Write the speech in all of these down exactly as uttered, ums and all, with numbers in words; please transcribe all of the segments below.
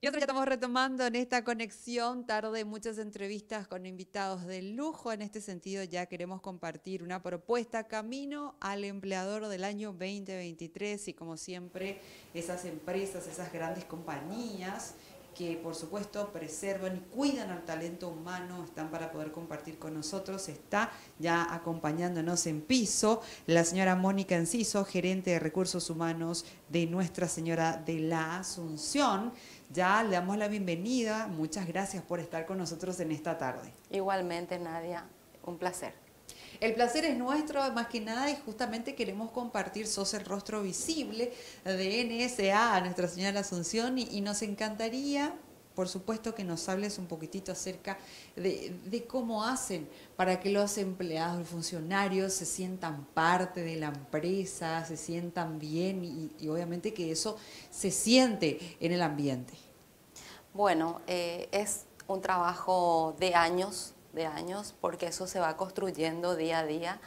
Nosotros ya estamos retomando en esta conexión tarde muchas entrevistas con invitados de lujo. En este sentido ya queremos compartir una propuesta camino al empleador del año veinte veintitrés y como siempre esas empresas, esas grandes compañías que por supuesto preservan y cuidan al talento humano, están para poder compartir con nosotros. Está ya acompañándonos en piso la señora Mónica Enciso, gerente de Recursos Humanos de Nuestra Señora de la Asunción. Ya le damos la bienvenida, muchas gracias por estar con nosotros en esta tarde. Igualmente, Nadia, un placer. El placer es nuestro, más que nada, y justamente queremos compartir, sos el rostro visible de N S A, Nuestra Señora de la Asunción, y, y nos encantaría, por supuesto, que nos hables un poquitito acerca de, de cómo hacen para que los empleados, los funcionarios se sientan parte de la empresa, se sientan bien y, y obviamente que eso se siente en el ambiente. Bueno, eh, es un trabajo de años, de años, porque eso se va construyendo día a día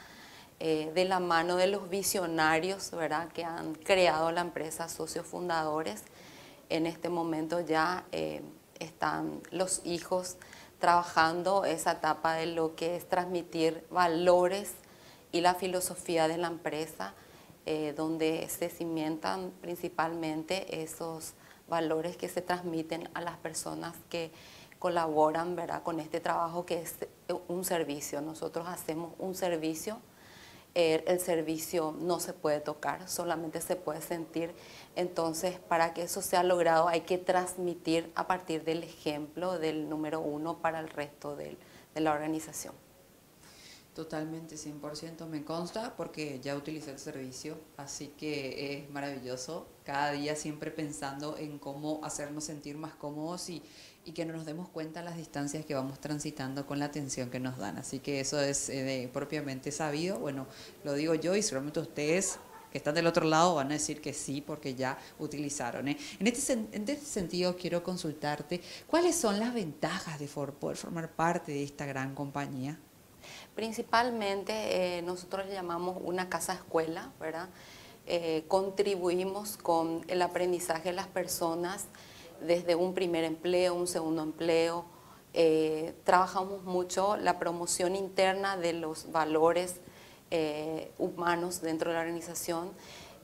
eh, de la mano de los visionarios, ¿verdad?, que han creado la empresa, socios fundadores. En este momento ya eh, están los hijos trabajando esa etapa de lo que es transmitir valores y la filosofía de la empresa, eh, donde se cimentan principalmente esos valores que se transmiten a las personas que colaboran, ¿verdad?, con este trabajo que es un servicio. Nosotros hacemos un servicio, eh, el servicio no se puede tocar, solamente se puede sentir. Entonces, para que eso sea logrado hay que transmitir a partir del ejemplo del número uno para el resto del, de la organización. Totalmente, cien por ciento me consta, porque ya utilicé el servicio, así que es maravilloso. Cada día siempre pensando en cómo hacernos sentir más cómodos y, y que no nos demos cuenta las distancias que vamos transitando con la atención que nos dan. Así que eso es eh, propiamente sabido. Bueno, lo digo yo y seguramente ustedes que están del otro lado van a decir que sí, porque ya utilizaron, ¿eh? En este, en este sentido quiero consultarte, ¿cuáles son las ventajas de for, poder formar parte de esta gran compañía? Principalmente eh, nosotros le llamamos una casa escuela, ¿verdad? Eh, contribuimos con el aprendizaje de las personas desde un primer empleo, un segundo empleo. Eh, trabajamos mucho la promoción interna de los valores eh, humanos dentro de la organización,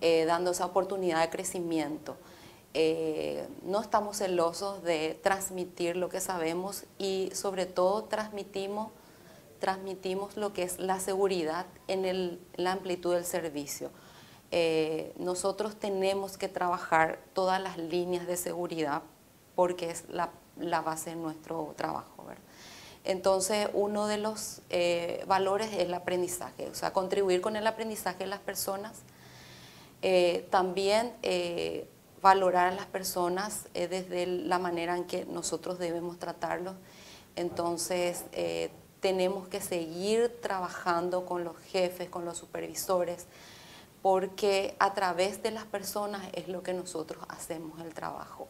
eh, dando esa oportunidad de crecimiento. Eh, no estamos celosos de transmitir lo que sabemos y sobre todo transmitimos transmitimos lo que es la seguridad en el, la amplitud del servicio. Eh, nosotros tenemos que trabajar todas las líneas de seguridad porque es la, la base de nuestro trabajo, ¿verdad? Entonces, uno de los eh, valores es el aprendizaje, o sea, contribuir con el aprendizaje de las personas, eh, también eh, valorar a las personas eh, desde la manera en que nosotros debemos tratarlos. Entonces, eh, tenemos que seguir trabajando con los jefes, con los supervisores, porque a través de las personas es lo que nosotros hacemos el trabajo.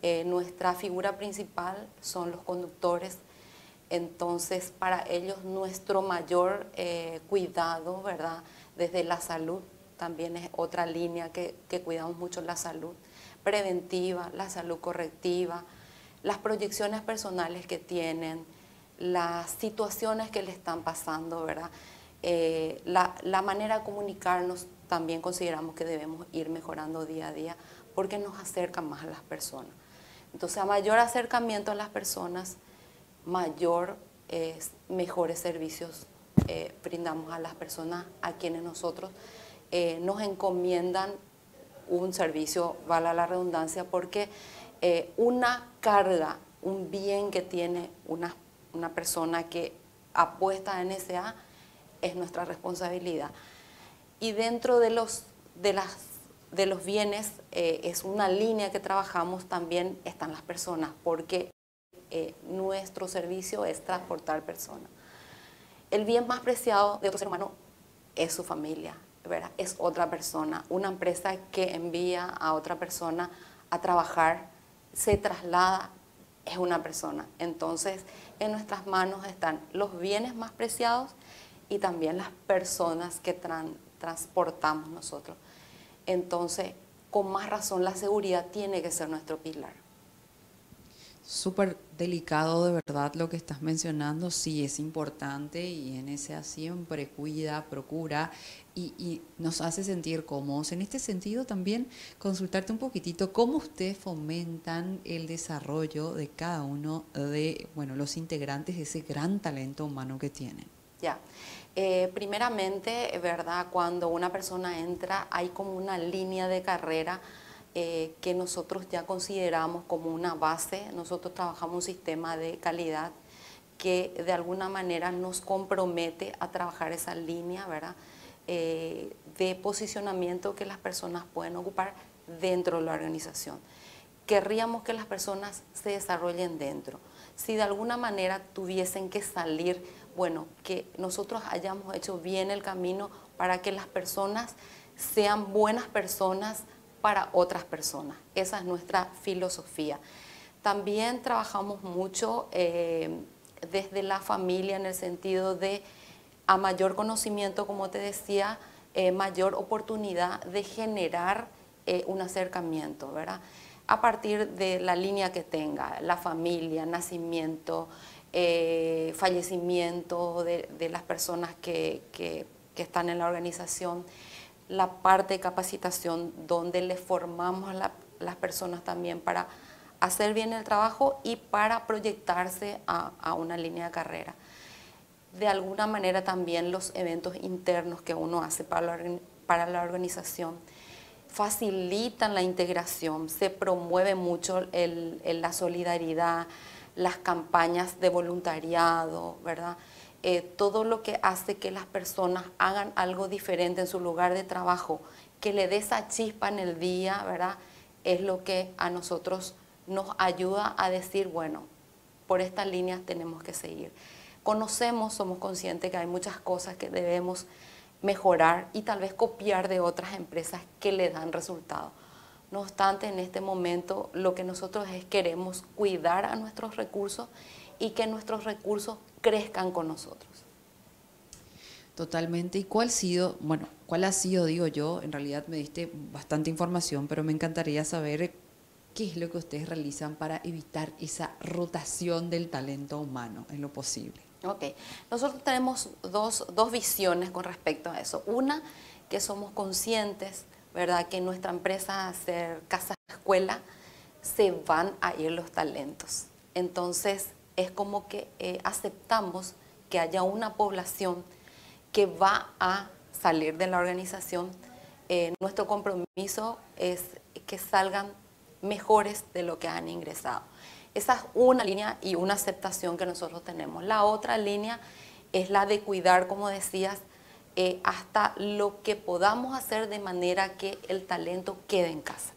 Eh, nuestra figura principal son los conductores, entonces para ellos nuestro mayor eh, cuidado, ¿verdad?, desde la salud, también es otra línea que, que cuidamos mucho, la salud preventiva, la salud correctiva, las proyecciones personales que tienen, las situaciones que le están pasando, ¿verdad? Eh, la, la manera de comunicarnos también consideramos que debemos ir mejorando día a día porque nos acerca más a las personas. Entonces, a mayor acercamiento a las personas, mayor, eh, mejores servicios eh, brindamos a las personas a quienes nosotros eh, nos encomiendan un servicio, valga la redundancia, porque eh, una carga, un bien que tiene unas una persona que apuesta a N S A es nuestra responsabilidad. Y dentro de los, de las, de los bienes, eh, es una línea que trabajamos, también están las personas, porque eh, nuestro servicio es transportar personas. El bien más preciado de otro ser humano es su familia, ¿verdad? Es otra persona. Una empresa que envía a otra persona a trabajar, se traslada, es una persona. Entonces, en nuestras manos están los bienes más preciados y también las personas que tran- transportamos nosotros. Entonces, con más razón, la seguridad tiene que ser nuestro pilar. Súper delicado de verdad lo que estás mencionando, sí es importante y N S A siempre cuida, procura y, y nos hace sentir cómodos. En este sentido también consultarte un poquitito cómo ustedes fomentan el desarrollo de cada uno de bueno, los integrantes de ese gran talento humano que tienen. Ya, eh, primeramente, ¿verdad? Cuando una persona entra hay como una línea de carrera Eh, que nosotros ya consideramos como una base. Nosotros trabajamos un sistema de calidad que de alguna manera nos compromete a trabajar esa línea, ¿verdad? Eh, de posicionamiento que las personas pueden ocupar dentro de la organización. Querríamos que las personas se desarrollen dentro. Si de alguna manera tuviesen que salir, bueno, que nosotros hayamos hecho bien el camino para que las personas sean buenas personas para otras personas. Esa es nuestra filosofía. También trabajamos mucho eh, desde la familia en el sentido de a mayor conocimiento, como te decía, eh, mayor oportunidad de generar eh, un acercamiento, ¿verdad? A partir de la línea que tenga, la familia, nacimiento, eh, fallecimiento de, de las personas que, que, que están en la organización, la parte de capacitación donde le formamos a la, las personas también para hacer bien el trabajo y para proyectarse a, a una línea de carrera. De alguna manera también los eventos internos que uno hace para la, para la organización facilitan la integración, se promueve mucho el, el, la solidaridad, las campañas de voluntariado, ¿verdad? Eh, todo lo que hace que las personas hagan algo diferente en su lugar de trabajo, que le dé esa chispa en el día, ¿verdad? Es lo que a nosotros nos ayuda a decir, bueno, por estas líneas tenemos que seguir. Conocemos, somos conscientes que hay muchas cosas que debemos mejorar y tal vez copiar de otras empresas que le dan resultado. No obstante, en este momento lo que nosotros es queremos cuidar a nuestros recursos y que nuestros recursos crezcan con nosotros. Totalmente. ¿Y cuál ha sido, bueno, cuál ha sido, digo yo, en realidad me diste bastante información, pero me encantaría saber qué es lo que ustedes realizan para evitar esa rotación del talento humano en lo posible? Ok. Nosotros tenemos dos, dos visiones con respecto a eso. Una, que somos conscientes, ¿verdad?, que en nuestra empresa hacer casa escuela se van a ir los talentos. Entonces, es como que eh, aceptamos que haya una población que va a salir de la organización. Eh, nuestro compromiso es que salgan mejores de lo que han ingresado. Esa es una línea y una aceptación que nosotros tenemos. La otra línea es la de cuidar, como decías, eh, hasta lo que podamos hacer de manera que el talento quede en casa.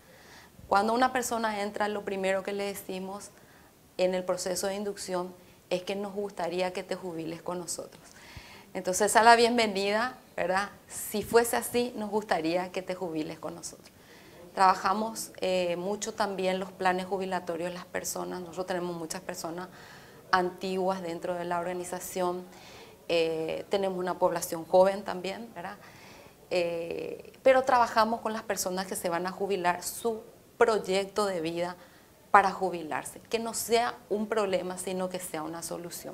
Cuando una persona entra, lo primero que le decimos en el proceso de inducción es que nos gustaría que te jubiles con nosotros. Entonces, a la bienvenida, ¿verdad? Si fuese así, nos gustaría que te jubiles con nosotros. Trabajamos eh, mucho también los planes jubilatorios de las personas. Nosotros tenemos muchas personas antiguas dentro de la organización. Eh, tenemos una población joven también, ¿verdad? Eh, pero trabajamos con las personas que se van a jubilar su proyecto de vida para jubilarse, que no sea un problema, sino que sea una solución.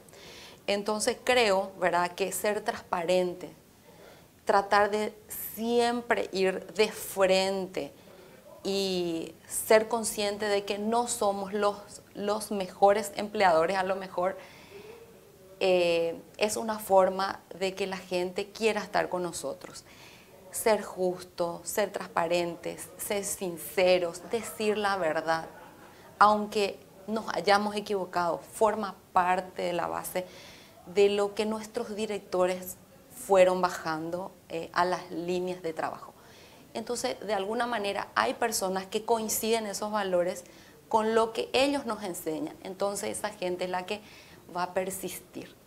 Entonces creo, ¿verdad?, que ser transparente, tratar de siempre ir de frente y ser consciente de que no somos los, los mejores empleadores, a lo mejor eh, es una forma de que la gente quiera estar con nosotros. Ser justos, ser transparentes, ser sinceros, decir la verdad. Aunque nos hayamos equivocado, forma parte de la base de lo que nuestros directores fueron bajando eh, a las líneas de trabajo. Entonces, de alguna manera, hay personas que coinciden esos valores con lo que ellos nos enseñan. Entonces, esa gente es la que va a persistir.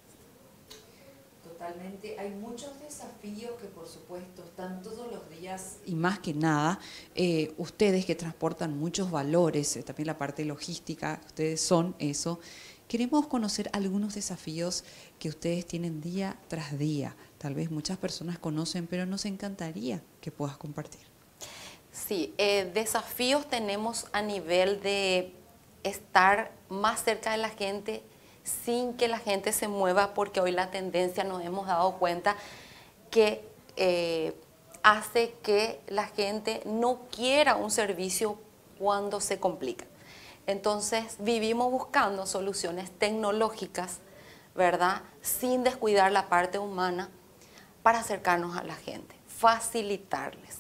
Totalmente. Hay muchos desafíos que, por supuesto, están todos los días. Y más que nada, eh, ustedes que transportan muchos valores, eh, también la parte logística, ustedes son eso. Queremos conocer algunos desafíos que ustedes tienen día tras día. Tal vez muchas personas conocen, pero nos encantaría que puedas compartir. Sí, eh, desafíos tenemos a nivel de estar más cerca de la gente sin que la gente se mueva, porque hoy la tendencia, nos hemos dado cuenta, que eh, hace que la gente no quiera un servicio cuando se complica. Entonces vivimos buscando soluciones tecnológicas, ¿verdad?, sin descuidar la parte humana, para acercarnos a la gente, facilitarles.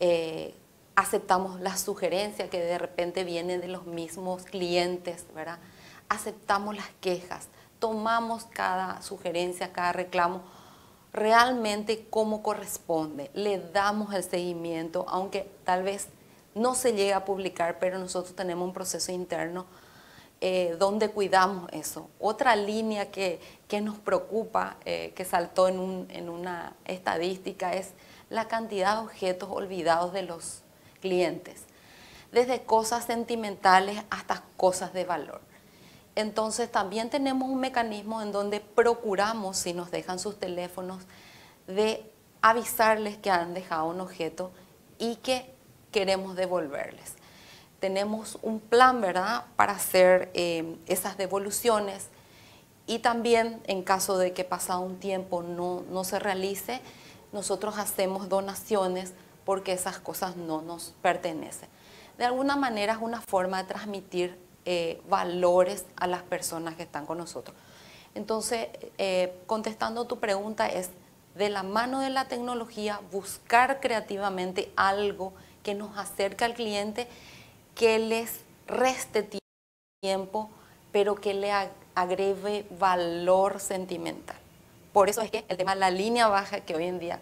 Eh, aceptamos las sugerencias que de repente vienen de los mismos clientes, ¿verdad? Aceptamos las quejas, tomamos cada sugerencia, cada reclamo, realmente como corresponde, le damos el seguimiento, aunque tal vez no se llegue a publicar, pero nosotros tenemos un proceso interno eh, donde cuidamos eso. Otra línea que, que nos preocupa, eh, que saltó en, un, en una estadística, es la cantidad de objetos olvidados de los clientes, desde cosas sentimentales hasta cosas de valor. Entonces también tenemos un mecanismo en donde procuramos, si nos dejan sus teléfonos, de avisarles que han dejado un objeto y que queremos devolverles. Tenemos un plan, ¿verdad?, para hacer eh, esas devoluciones, y también en caso de que pasado un tiempo no, no se realice, nosotros hacemos donaciones porque esas cosas no nos pertenecen. De alguna manera es una forma de transmitir eh, valores a las personas que están con nosotros. Entonces, eh, contestando tu pregunta, es de la mano de la tecnología buscar creativamente algo que nos acerque al cliente, que les reste tiempo, pero que le agregue valor sentimental. Por eso es que el tema de la línea baja, que hoy en día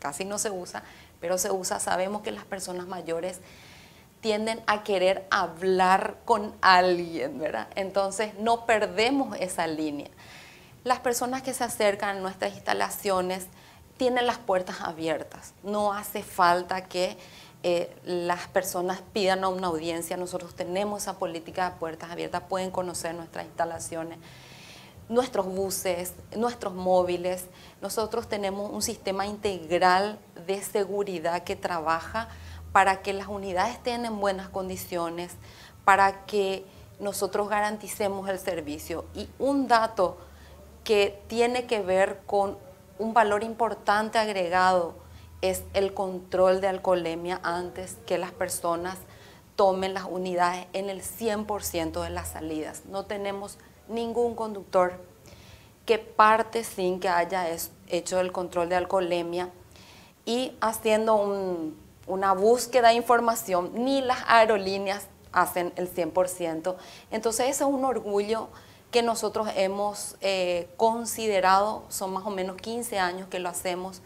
casi no se usa, pero se usa, sabemos que las personas mayores tienden a querer hablar con alguien, ¿verdad? Entonces no perdemos esa línea. Las personas que se acercan a nuestras instalaciones tienen las puertas abiertas. No hace falta que eh, las personas pidan una audiencia. Nosotros tenemos esa política de puertas abiertas. Pueden conocer nuestras instalaciones, nuestros buses, nuestros móviles. Nosotros tenemos un sistema integral de seguridad que trabaja para que las unidades estén en buenas condiciones, para que nosotros garanticemos el servicio. Y un dato que tiene que ver con un valor importante agregado es el control de alcoholemia antes que las personas tomen las unidades en el cien por ciento de las salidas. No tenemos ningún conductor que parte sin que haya hecho el control de alcoholemia, y haciendo un, una búsqueda de información, ni las aerolíneas hacen el cien por ciento. Entonces ese es un orgullo que nosotros hemos eh, considerado, son más o menos quince años que lo hacemos,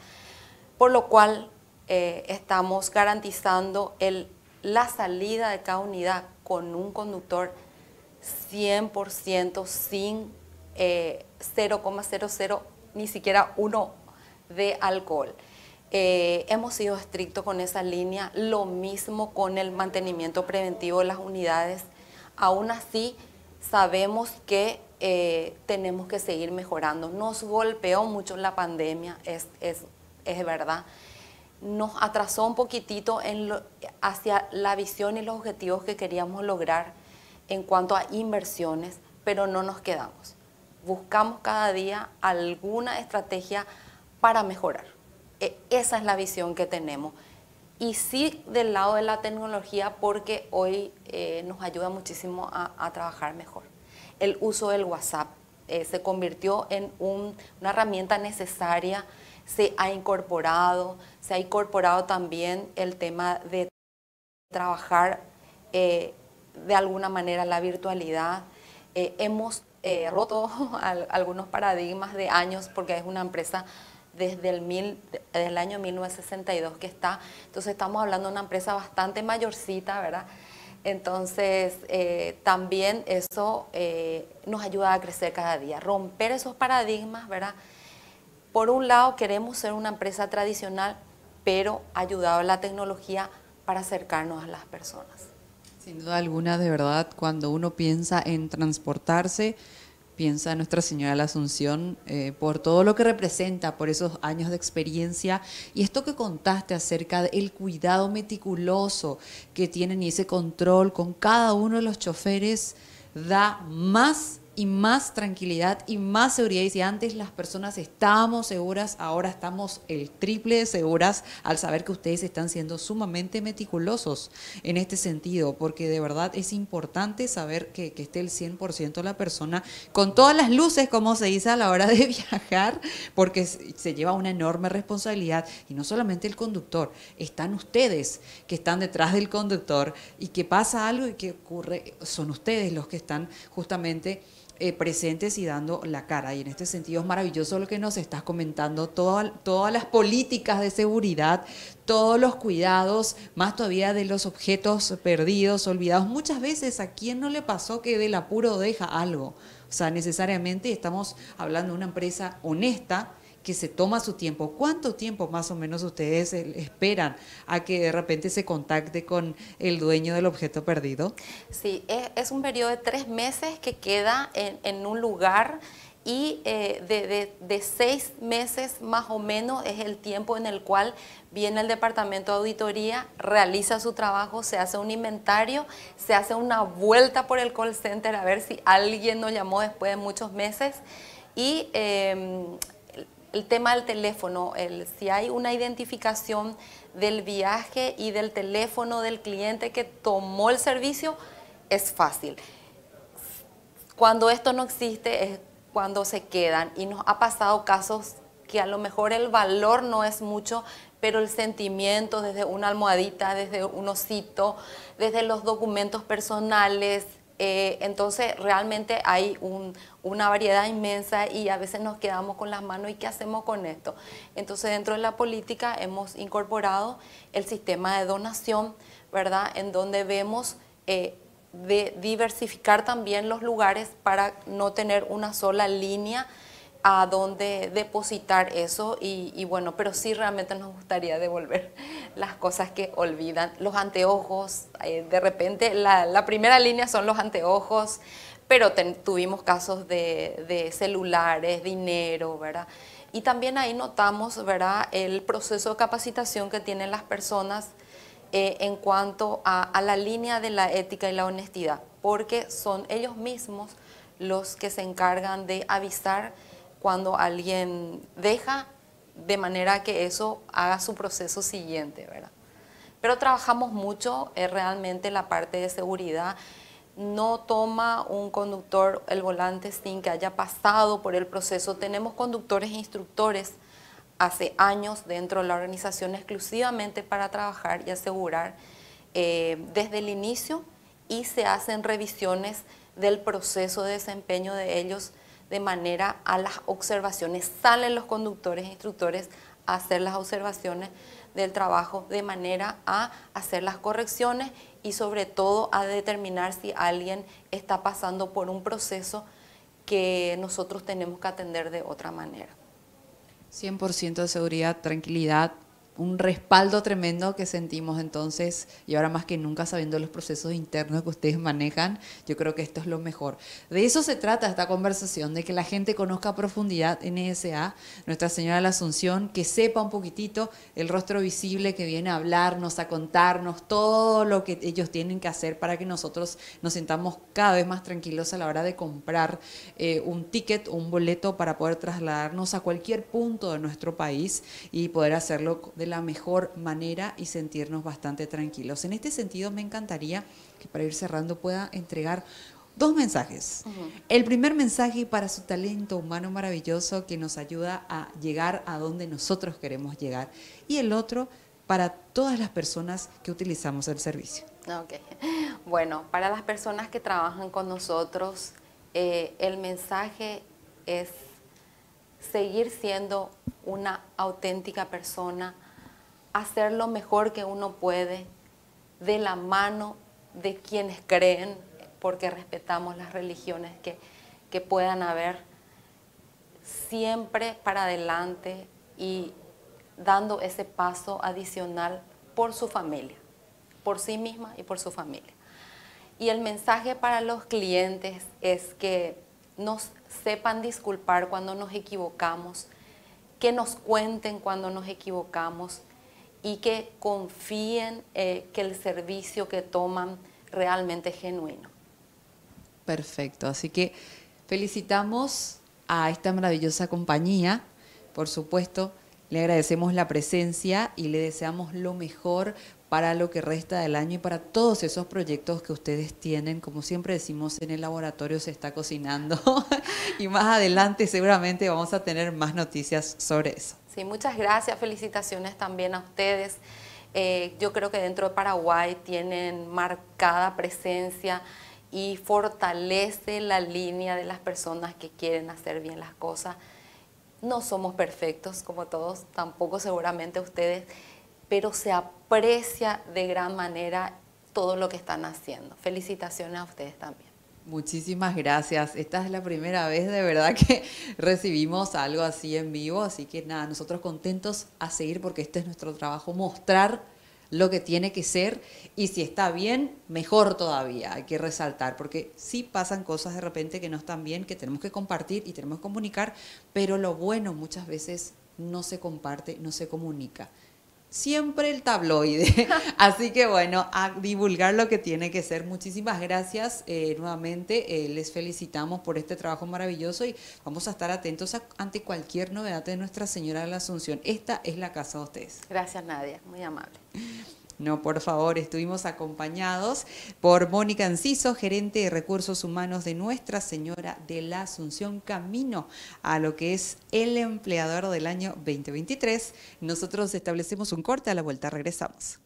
por lo cual eh, estamos garantizando el, la salida de cada unidad con un conductor cien por ciento, sin eh, cero coma cero cero, ni siquiera uno de alcohol. Eh, hemos sido estrictos con esa línea, lo mismo con el mantenimiento preventivo de las unidades. Aún así, sabemos que eh, tenemos que seguir mejorando. Nos golpeó mucho la pandemia, es, es, es verdad. Nos atrasó un poquitito en lo, hacia la visión y los objetivos que queríamos lograr en cuanto a inversiones, pero no nos quedamos. Buscamos cada día alguna estrategia para mejorar. Eh, esa es la visión que tenemos. Y sí, del lado de la tecnología, porque hoy eh, nos ayuda muchísimo a, a trabajar mejor. El uso del WhatsApp eh, se convirtió en un, una herramienta necesaria, se ha incorporado, se ha incorporado también el tema de trabajar eh, de alguna manera la virtualidad. Eh, hemos eh, roto al, algunos paradigmas de años, porque es una empresa desde el mil, del año mil novecientos sesenta y dos que está. Entonces estamos hablando de una empresa bastante mayorcita, ¿verdad? Entonces eh, también eso eh, nos ayuda a crecer cada día, romper esos paradigmas, ¿verdad? Por un lado queremos ser una empresa tradicional, pero ayudado a la tecnología para acercarnos a las personas. Sin duda alguna, de verdad, cuando uno piensa en transportarse, piensa Nuestra Señora de la Asunción eh, por todo lo que representa, por esos años de experiencia y esto que contaste acerca del cuidado meticuloso que tienen y ese control con cada uno de los choferes da más y más tranquilidad y más seguridad. Y si antes las personas estábamos seguras, ahora estamos el triple de seguras al saber que ustedes están siendo sumamente meticulosos en este sentido, porque de verdad es importante saber que, que esté el cien por ciento de la persona con todas las luces, como se dice, a la hora de viajar, porque se lleva una enorme responsabilidad. Y no solamente el conductor, están ustedes que están detrás del conductor y que pasa algo y que ocurre, son ustedes los que están justamente Eh, presentes y dando la cara. Y en este sentido es maravilloso lo que nos estás comentando, toda, todas las políticas de seguridad, todos los cuidados, más todavía de los objetos perdidos, olvidados. Muchas veces, ¿a quién no le pasó que del apuro deja algo? O sea, necesariamente estamos hablando de una empresa honesta que se toma su tiempo. ¿Cuánto tiempo más o menos ustedes esperan a que de repente se contacte con el dueño del objeto perdido? Sí, es, es un periodo de tres meses que queda en, en un lugar y eh, de, de, de seis meses más o menos es el tiempo en el cual viene el departamento de auditoría, realiza su trabajo, se hace un inventario, se hace una vuelta por el call center a ver si alguien nos llamó después de muchos meses y eh, el tema del teléfono, el, si hay una identificación del viaje y del teléfono del cliente que tomó el servicio, es fácil. Cuando esto no existe es cuando se quedan y nos ha pasado casos que a lo mejor el valor no es mucho, pero el sentimiento desde una almohadita, desde un osito, desde los documentos personales. Eh, entonces realmente hay un, una variedad inmensa y a veces nos quedamos con las manos y ¿qué hacemos con esto? Entonces dentro de la política hemos incorporado el sistema de donación, ¿verdad? En donde vemos eh, de diversificar también los lugares para no tener una sola línea a donde depositar eso y, y bueno, pero sí realmente nos gustaría devolver las cosas que olvidan, los anteojos, eh, de repente la, la primera línea son los anteojos, pero ten, tuvimos casos de, de celulares, dinero, ¿verdad? Y también ahí notamos, ¿verdad?, el proceso de capacitación que tienen las personas eh, en cuanto a, a la línea de la ética y la honestidad, porque son ellos mismos los que se encargan de avisar cuando alguien deja, de manera que eso haga su proceso siguiente, ¿verdad? Pero trabajamos mucho, eh, realmente la parte de seguridad. No toma un conductor el volante sin que haya pasado por el proceso. Tenemos conductores e instructores hace años dentro de la organización exclusivamente para trabajar y asegurar eh, desde el inicio, y se hacen revisiones del proceso de desempeño de ellos de manera a las observaciones. Salen los conductores e instructores a hacer las observaciones del trabajo de manera a hacer las correcciones y sobre todo a determinar si alguien está pasando por un proceso que nosotros tenemos que atender de otra manera. cien por ciento de seguridad, tranquilidad, un respaldo tremendo que sentimos entonces, y ahora más que nunca sabiendo los procesos internos que ustedes manejan, yo creo que esto es lo mejor. De eso se trata esta conversación, de que la gente conozca a profundidad N S A, Nuestra Señora de la Asunción, que sepa un poquitito el rostro visible que viene a hablarnos, a contarnos todo lo que ellos tienen que hacer para que nosotros nos sintamos cada vez más tranquilos a la hora de comprar eh, un ticket o un boleto para poder trasladarnos a cualquier punto de nuestro país y poder hacerlo de la mejor manera y sentirnos bastante tranquilos. En este sentido, me encantaría que para ir cerrando pueda entregar dos mensajes. Uh-huh. El primer mensaje para su talento humano maravilloso que nos ayuda a llegar a donde nosotros queremos llegar. Y el otro para todas las personas que utilizamos el servicio. Okay. Bueno, para las personas que trabajan con nosotros, eh, el mensaje es seguir siendo una auténtica persona, hacer lo mejor que uno puede de la mano de quienes creen, porque respetamos las religiones que, que puedan haber, siempre para adelante y dando ese paso adicional por su familia, por sí misma y por su familia. Y el mensaje para los clientes es que nos sepan disculpar cuando nos equivocamos, que nos cuenten cuando nos equivocamos y que confíen eh, que el servicio que toman realmente es genuino. Perfecto, así que felicitamos a esta maravillosa compañía, por supuesto, le agradecemos la presencia y le deseamos lo mejor para lo que resta del año y para todos esos proyectos que ustedes tienen. Como siempre decimos, en el laboratorio se está cocinando y más adelante seguramente vamos a tener más noticias sobre eso. Sí, muchas gracias, felicitaciones también a ustedes. Eh, yo creo que dentro de Paraguay tienen marcada presencia y fortalece la línea de las personas que quieren hacer bien las cosas. No somos perfectos como todos, tampoco seguramente ustedes, pero se aprecia de gran manera todo lo que están haciendo. Felicitaciones a ustedes también. Muchísimas gracias. Esta es la primera vez de verdad que recibimos algo así en vivo, así que nada, nosotros contentos a seguir porque este es nuestro trabajo, mostrar lo que tiene que ser y si está bien, mejor todavía, hay que resaltar, porque sí pasan cosas de repente que no están bien, que tenemos que compartir y tenemos que comunicar, pero lo bueno muchas veces no se comparte, no se comunica. Siempre el tabloide, así que bueno, a divulgar lo que tiene que ser. Muchísimas gracias eh, nuevamente, eh, les felicitamos por este trabajo maravilloso y vamos a estar atentos a, ante cualquier novedad de Nuestra Señora de la Asunción. Esta es la casa de ustedes. Gracias, Nadia, muy amable. No, por favor, estuvimos acompañados por Mónica Enciso, gerente de Recursos Humanos de Nuestra Señora de la Asunción, camino a lo que es el empleador del año veinte veintitrés. Nosotros establecemos un corte, a la vuelta regresamos.